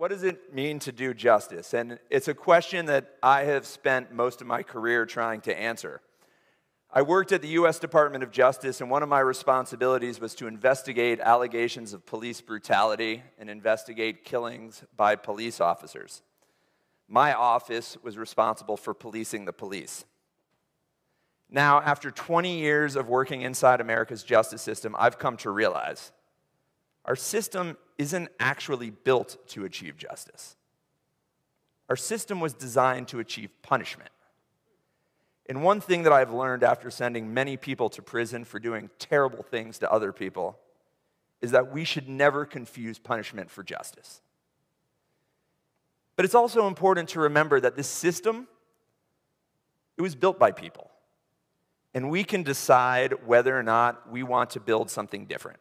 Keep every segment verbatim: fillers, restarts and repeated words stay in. what does it mean to do justice? And it's a question that I have spent most of my career trying to answer. I worked at the U S Department of Justice, and one of my responsibilities was to investigate allegations of police brutality and investigate killings by police officers. My office was responsible for policing the police. Now, after twenty years of working inside America's justice system, I've come to realize our system isn't actually built to achieve justice. Our system was designed to achieve punishment. And one thing that I've learned after sending many people to prison for doing terrible things to other people is that we should never confuse punishment for justice. But it's also important to remember that this system, it was built by people. And we can decide whether or not we want to build something different.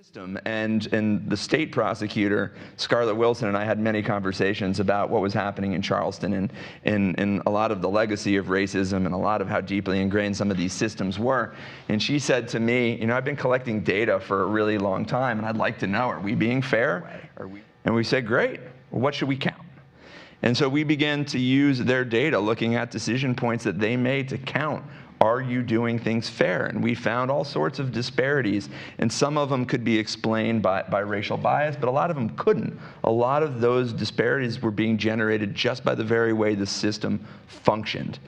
System and, and the state prosecutor, Scarlett Wilson, and I had many conversations about what was happening in Charleston and, and, and a lot of the legacy of racism and a lot of how deeply ingrained some of these systems were. And she said to me, you know, I've been collecting data for a really long time, and I'd like to know, are we being fair? Are we? And we said, great, well, what should we count? And so we began to use their data, looking at decision points that they made to count, are you doing things fair? And we found all sorts of disparities, and some of them could be explained by, by racial bias, but a lot of them couldn't. A lot of those disparities were being generated just by the very way the system functioned.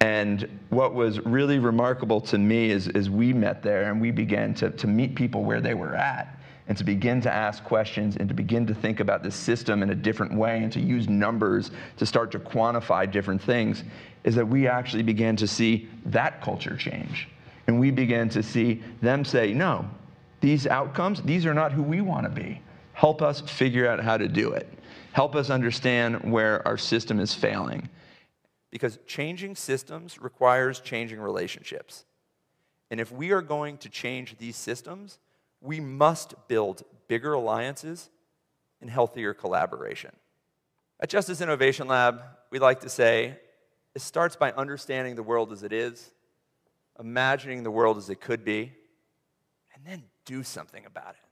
And what was really remarkable to me is, is we met there and we began to, to meet people where they were at, and to begin to ask questions and to begin to think about this system in a different way and to use numbers to start to quantify different things, is that we actually began to see that culture change. And we began to see them say, no, these outcomes, these are not who we want to be. Help us figure out how to do it. Help us understand where our system is failing. Because changing systems requires changing relationships. And if we are going to change these systems, we must build bigger alliances and healthier collaboration. At Justice Innovation Lab, we like to say, it starts by understanding the world as it is, imagining the world as it could be, and then do something about it.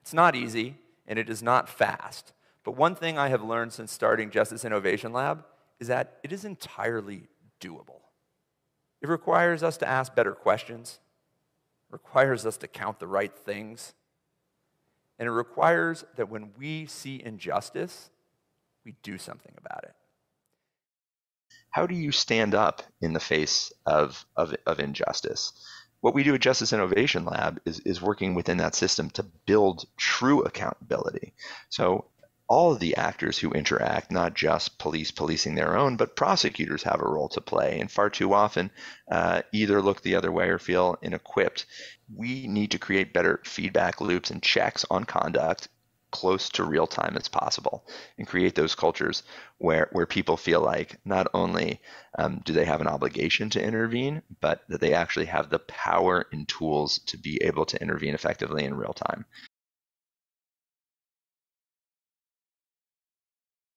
It's not easy, and it is not fast. But one thing I have learned since starting Justice Innovation Lab is that it is entirely doable. It requires us to ask better questions, requires us to count the right things, and it requires that when we see injustice, we do something about it. How do you stand up in the face of, of, of injustice? What we do at Justice Innovation Lab is, is working within that system to build true accountability. So all of the actors who interact, not just police policing their own, but prosecutors have a role to play, and far too often uh, either look the other way or feel inequipped. We need to create better feedback loops and checks on conduct close to real time as possible, and create those cultures where, where people feel like not only um, do they have an obligation to intervene, but that they actually have the power and tools to be able to intervene effectively in real time.